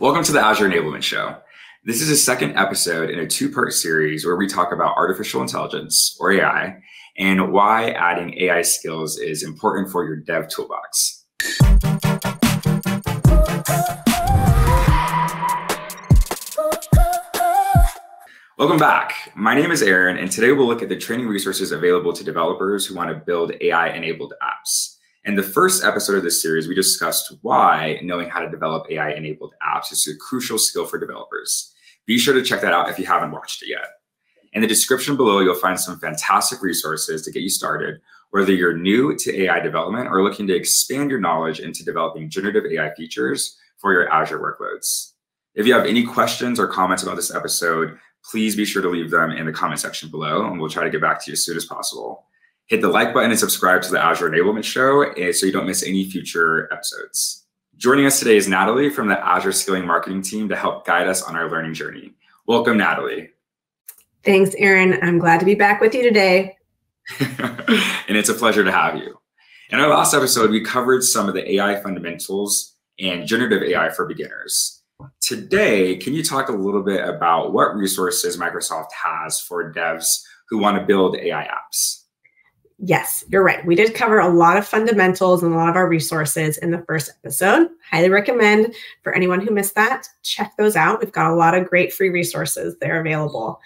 Welcome to the Azure Enablement Show. This is the second episode in a two-part series where we talk about artificial intelligence, or AI, and why adding AI skills is important for your dev toolbox. Welcome back. My name is Aaron, and today we'll look at the training resources available to developers who want to build AI-enabled apps. In the first episode of this series, we discussed why knowing how to develop AI-enabled apps is a crucial skill for developers. Be sure to check that out if you haven't watched it yet. In the description below, you'll find some fantastic resources to get you started, whether you're new to AI development or looking to expand your knowledge into developing generative AI features for your Azure workloads. If you have any questions or comments about this episode, please be sure to leave them in the comment section below, and we'll try to get back to you as soon as possible. Hit the like button and subscribe to the Azure Enablement Show so you don't miss any future episodes. Joining us today is Natalie from the Azure Skilling Marketing Team to help guide us on our learning journey. Welcome, Natalie. Thanks, Aaron. I'm glad to be back with you today. And it's a pleasure to have you. In our last episode, we covered some of the AI fundamentals and generative AI for beginners. Today, can you talk a little bit about what resources Microsoft has for devs who want to build AI apps? Yes, you're right. We did cover a lot of fundamentals and a lot of our resources in the first episode. Highly recommend for anyone who missed that, check those out. We've got a lot of great free resources that are available.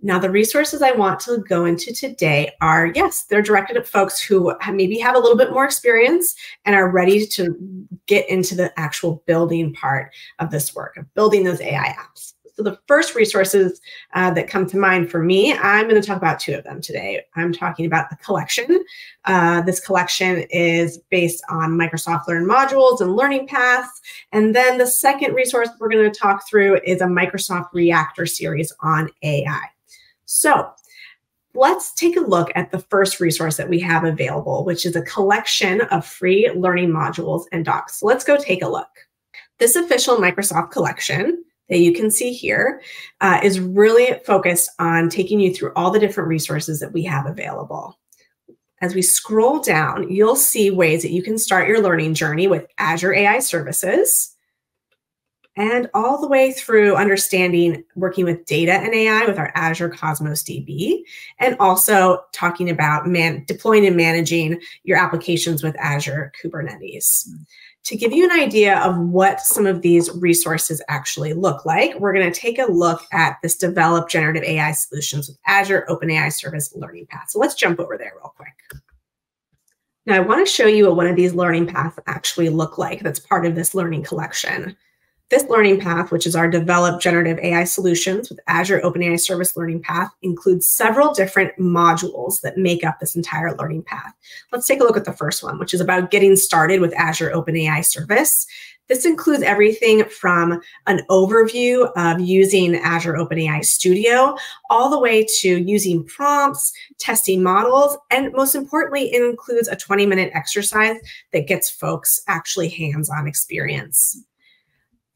Now, the resources I want to go into today are, yes, they're directed at folks who maybe have a little bit more experience and are ready to get into the actual building part of this work, of building those AI apps. So the first resources that come to mind for me, I'm going to talk about two of them today. I'm talking about a collection. This collection is based on Microsoft Learn modules and learning paths. And then the second resource we're going to talk through is a Microsoft Reactor series on AI. So let's take a look at the first resource that we have available, which is a collection of free learning modules and docs. So let's go take a look. This official Microsoft collection that you can see here is really focused on taking you through all the different resources that we have available. As we scroll down, you'll see ways that you can start your learning journey with Azure AI services, and all the way through understanding working with data and AI with our Azure Cosmos DB, and also talking about deploying and managing your applications with Azure Kubernetes. To give you an idea of what some of these resources actually look like, we're going to take a look at this Develop Generative AI Solutions with Azure OpenAI Service Learning Path. So let's jump over there real quick. Now, I want to show you what one of these learning paths actually look like that's part of this learning collection. This learning path, which is our Develop Generative AI Solutions with Azure OpenAI Service Learning Path, includes several different modules that make up this entire learning path. Let's take a look at the first one, which is about getting started with Azure OpenAI Service. This includes everything from an overview of using Azure OpenAI Studio, all the way to using prompts, testing models, and most importantly, it includes a 20-minute exercise that gets folks actually hands-on experience.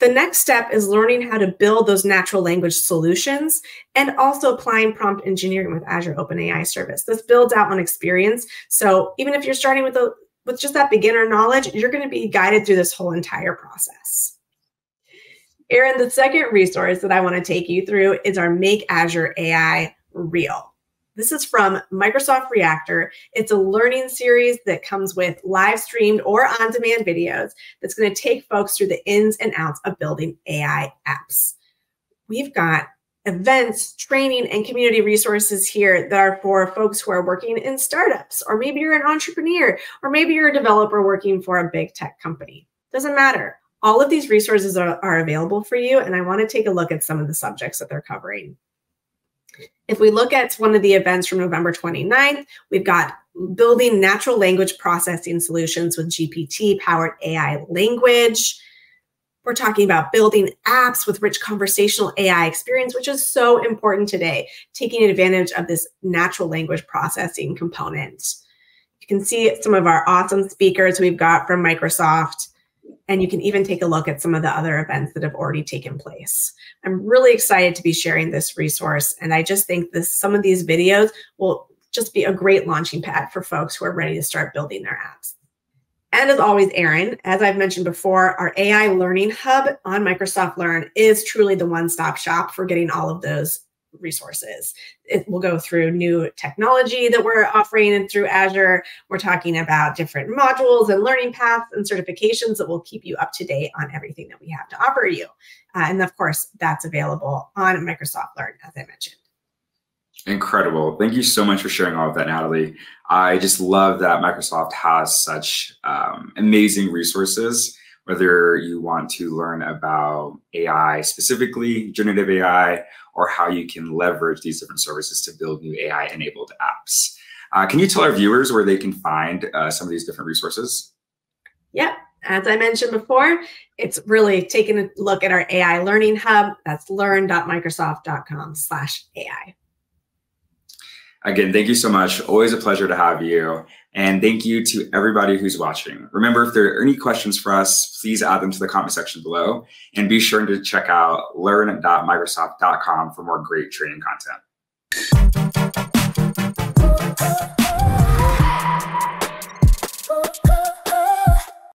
The next step is learning how to build those natural language solutions and also applying prompt engineering with Azure OpenAI Service. This builds out on experience. So even if you're starting with just that beginner knowledge, you're going to be guided through this whole entire process. Aaron, the second resource that I want to take you through is our Make Azure AI Real. This is from Microsoft Reactor. It's a learning series that comes with live streamed or on-demand videos that's going to take folks through the ins and outs of building AI apps. We've got events, training, and community resources here that are for folks who are working in startups, or maybe you're an entrepreneur, or maybe you're a developer working for a big tech company. Doesn't matter. All of these resources are available for you, and I want to take a look at some of the subjects that they're covering. If we look at one of the events from November 29th, we've got building natural language processing solutions with GPT-powered AI language. We're talking about building apps with rich conversational AI experience, which is so important today, taking advantage of this natural language processing component. You can see some of our awesome speakers we've got from Microsoft. And you can even take a look at some of the other events that have already taken place. I'm really excited to be sharing this resource. And I just think this, some of these videos will just be a great launching pad for folks who are ready to start building their apps. And as always, Aaron, as I've mentioned before, our AI Learning Hub on Microsoft Learn is truly the one-stop shop for getting all of those resources. It will go through new technology that we're offering and through Azure. We're talking about different modules and learning paths and certifications that will keep you up to date on everything that we have to offer you. And of course, that's available on Microsoft Learn, as I mentioned. Incredible. Thank you so much for sharing all of that, Natalie. I just love that Microsoft has such amazing resources, whether you want to learn about AI specifically, generative AI, or how you can leverage these different services to build new AI-enabled apps. Can you tell our viewers where they can find some of these different resources? Yep. As I mentioned before, it's really taking a look at our AI Learning Hub. That's learn.microsoft.com/AI. Again, thank you so much. Always a pleasure to have you. And thank you to everybody who's watching. Remember, if there are any questions for us, please add them to the comment section below. And be sure to check out learn.microsoft.com for more great training content.